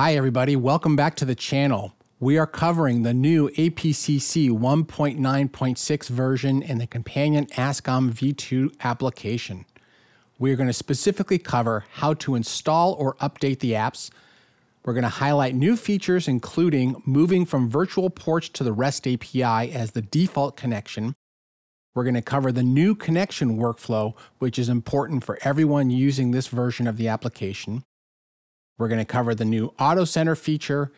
Hi everybody, welcome back to the channel. We are covering the new APCC 1.9.6 version and the companion ASCOM V2 application. We are going to specifically cover how to install or update the apps. We're going to highlight new features including moving from virtual ports to the REST API as the default connection. We're going to cover the new connection workflow, which is important for everyone using this version of the application. We're going to cover the new Auto Center feature,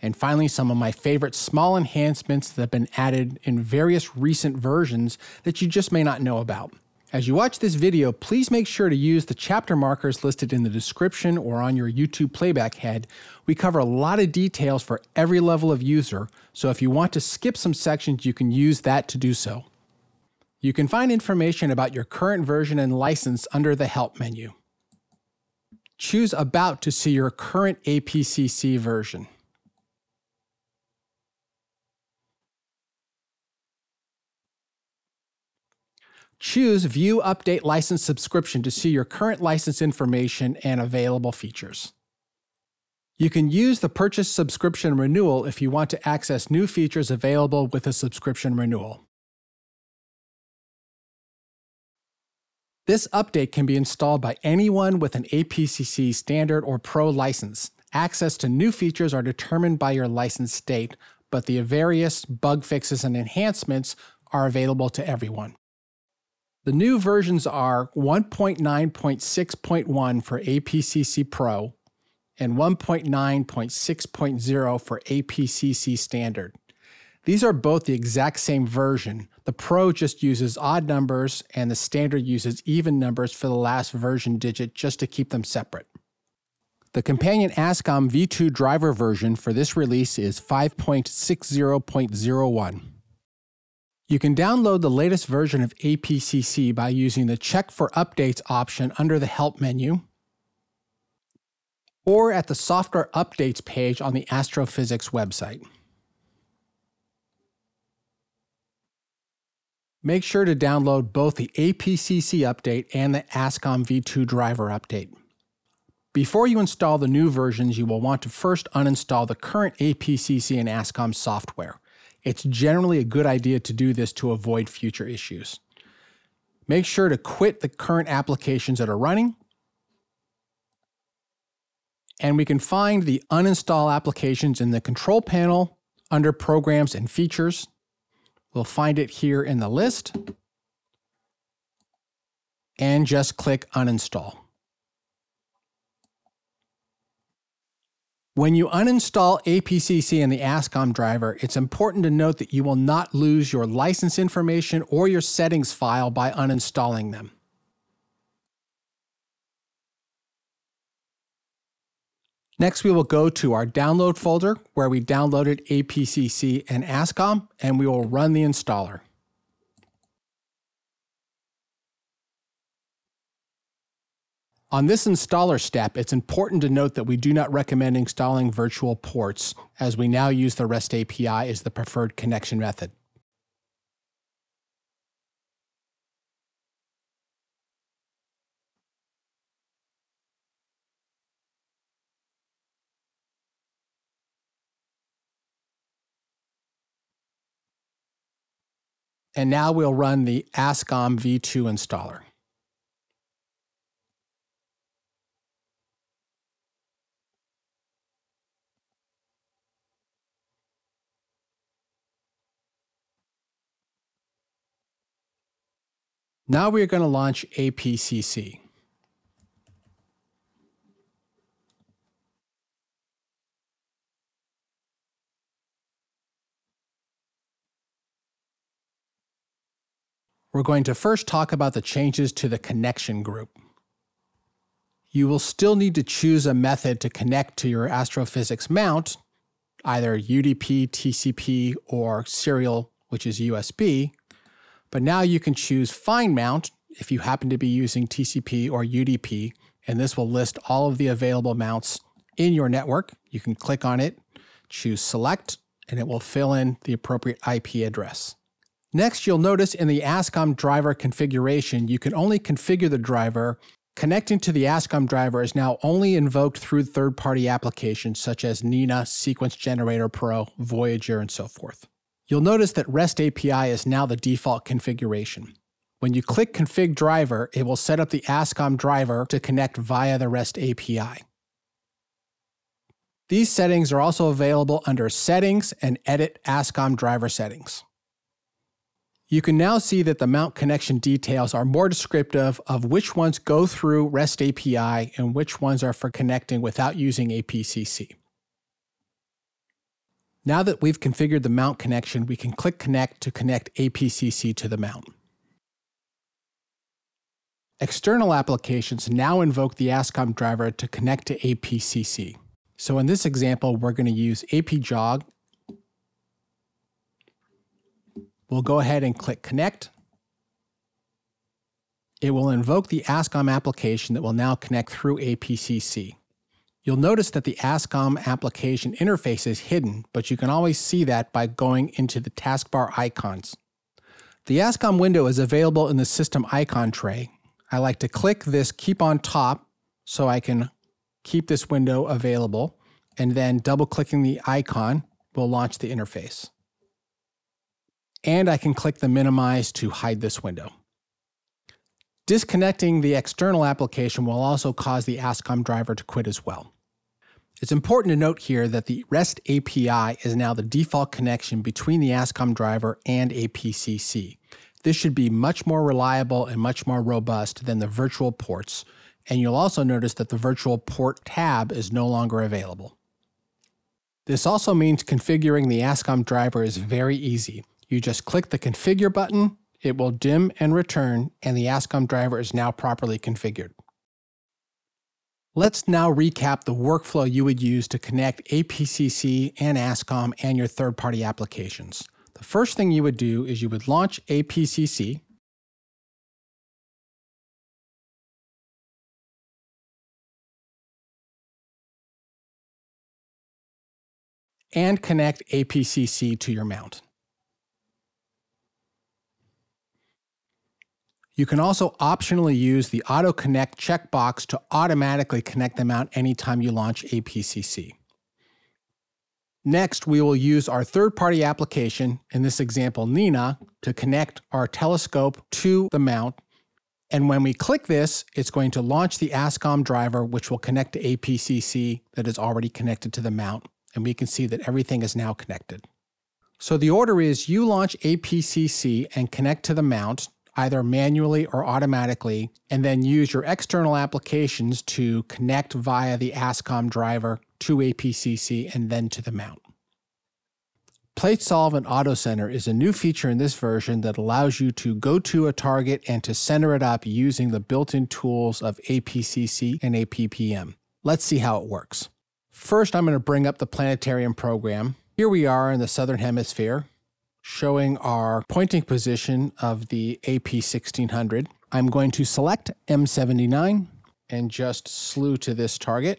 and finally some of my favorite small enhancements that have been added in various recent versions that you just may not know about. As you watch this video, please make sure to use the chapter markers listed in the description or on your YouTube playback head. We cover a lot of details for every level of user, so if you want to skip some sections, you can use that to do so. You can find information about your current version and license under the Help menu. Choose About to see your current APCC version. Choose View Update License Subscription to see your current license information and available features. You can use the Purchase Subscription Renewal if you want to access new features available with a subscription renewal. This update can be installed by anyone with an APCC Standard or Pro license. Access to new features are determined by your license state, but the various bug fixes and enhancements are available to everyone. The new versions are 1.9.6.1 for APCC Pro and 1.9.6.0 for APCC Standard. These are both the exact same version. The Pro just uses odd numbers and the Standard uses even numbers for the last version digit just to keep them separate. The companion ASCOM V2 driver version for this release is 5.60.01. You can download the latest version of APCC by using the Check for Updates option under the Help menu or at the Software Updates page on the Astrophysics website. Make sure to download both the APCC update and the ASCOM V2 driver update. Before you install the new versions, you will want to first uninstall the current APCC and ASCOM software. It's generally a good idea to do this to avoid future issues. Make sure to quit the current applications that are running. And we can find the uninstall applications in the control panel under Programs and Features. We'll find it here in the list and just click Uninstall. When you uninstall APCC and the ASCOM driver, it's important to note that you will not lose your license information or your settings file by uninstalling them. Next, we will go to our download folder where we downloaded APCC and ASCOM, and we will run the installer. On this installer step, it's important to note that we do not recommend installing virtual ports, as we now use the REST API as the preferred connection method. And now we'll run the ASCOM V2 installer. Now we're going to launch APCC. We're going to first talk about the changes to the connection group. You will still need to choose a method to connect to your astrophysics mount, either UDP, TCP, or serial, which is USB, but now you can choose Find Mount if you happen to be using TCP or UDP, and this will list all of the available mounts in your network. You can click on it, choose Select, and it will fill in the appropriate IP address. Next, you'll notice in the ASCOM driver configuration, you can only configure the driver Connecting to the ASCOM driver is now only invoked through third-party applications such as NINA, Sequence Generator Pro, Voyager, and so forth. You'll notice that REST API is now the default configuration. When you click Config Driver, it will set up the ASCOM driver to connect via the REST API. These settings are also available under Settings and Edit ASCOM Driver Settings. You can now see that the mount connection details are more descriptive of which ones go through REST API and which ones are for connecting without using APCC. Now that we've configured the mount connection, we can click Connect to connect APCC to the mount. External applications now invoke the ASCOM driver to connect to APCC. So in this example, we're going to use APJog. We'll go ahead and click Connect. It will invoke the ASCOM application that will now connect through APCC. You'll notice that the ASCOM application interface is hidden, but you can always see that by going into the taskbar icons. The ASCOM window is available in the system icon tray. I like to click this Keep on Top so I can keep this window available, and then double-clicking the icon will launch the interface. And I can click the minimize to hide this window. Disconnecting the external application will also cause the ASCOM driver to quit as well. It's important to note here that the REST API is now the default connection between the ASCOM driver and APCC. This should be much more reliable and much more robust than the virtual ports, and you'll also notice that the virtual port tab is no longer available. This also means configuring the ASCOM driver is very easy. You just click the Configure button, it will dim and return, and the ASCOM driver is now properly configured. Let's now recap the workflow you would use to connect APCC and ASCOM and your third-party applications. The first thing you would do is you would launch APCC. And connect APCC to your mount. You can also optionally use the Auto Connect checkbox to automatically connect the mount anytime you launch APCC. Next, we will use our third-party application, in this example NINA, to connect our telescope to the mount. And when we click this, it's going to launch the ASCOM driver, which will connect to APCC that is already connected to the mount. And we can see that everything is now connected. So the order is you launch APCC and connect to the mount, either manually or automatically, and then use your external applications to connect via the ASCOM driver to APCC and then to the mount. Plate Solve and Auto Center is a new feature in this version that allows you to go to a target and to center it up using the built-in tools of APCC and APPM. Let's see how it works. First, I'm going to bring up the planetarium program. Here we are in the southern hemisphere, showing our pointing position of the AP1600. I'm going to select M79 and just slew to this target.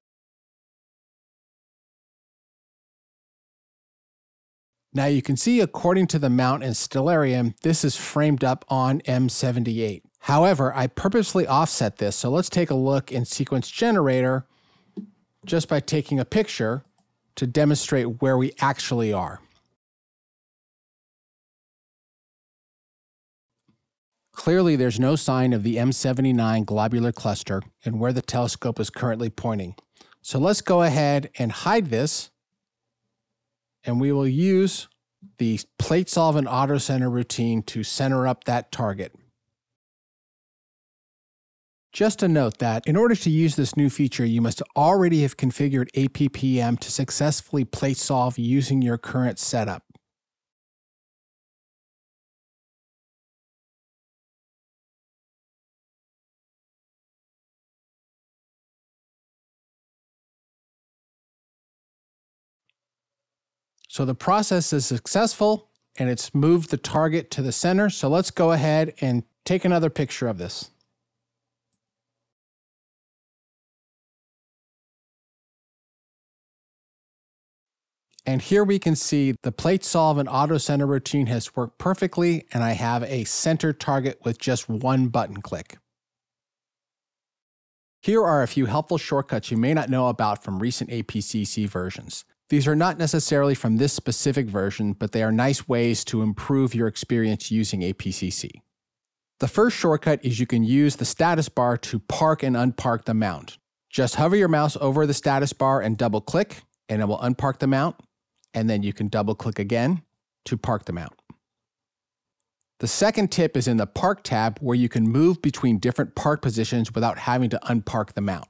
Now you can see, according to the mount and Stellarium, this is framed up on M78. However, I purposely offset this, so let's take a look in Sequence Generator just by taking a picture to demonstrate where we actually are. Clearly, there's no sign of the M79 globular cluster and where the telescope is currently pointing. So let's go ahead and hide this, and we will use the Plate Solve and Auto Center routine to center up that target. Just a note that in order to use this new feature, you must already have configured APPM to successfully plate solve using your current setup. So the process is successful and it's moved the target to the center. So let's go ahead and take another picture of this. And here we can see the Plate Solve and Auto Center routine has worked perfectly, and I have a center target with just one button click. Here are a few helpful shortcuts you may not know about from recent APCC versions. These are not necessarily from this specific version, but they are nice ways to improve your experience using APCC. The first shortcut is you can use the status bar to park and unpark the mount. Just hover your mouse over the status bar and double-click, and it will unpark the mount, and then you can double-click again to park the mount. The second tip is in the Park tab, where you can move between different park positions without having to unpark the mount.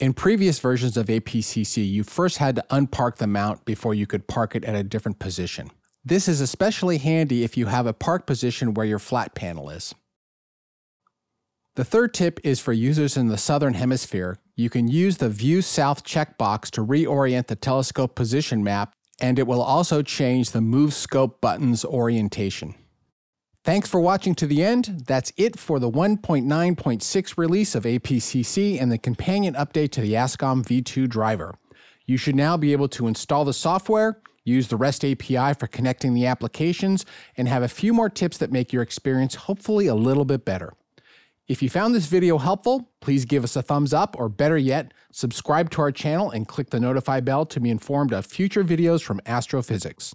In previous versions of APCC, you first had to unpark the mount before you could park it at a different position. This is especially handy if you have a park position where your flat panel is. The third tip is for users in the Southern Hemisphere. You can use the View South checkbox to reorient the telescope position map, and it will also change the Move Scope button's orientation. Thanks for watching to the end. That's it for the 1.9.6 release of APCC and the companion update to the ASCOM V2 driver. You should now be able to install the software, use the REST API for connecting the applications, and have a few more tips that make your experience hopefully a little bit better. If you found this video helpful, please give us a thumbs up, or better yet, subscribe to our channel and click the notify bell to be informed of future videos from Astrophysics.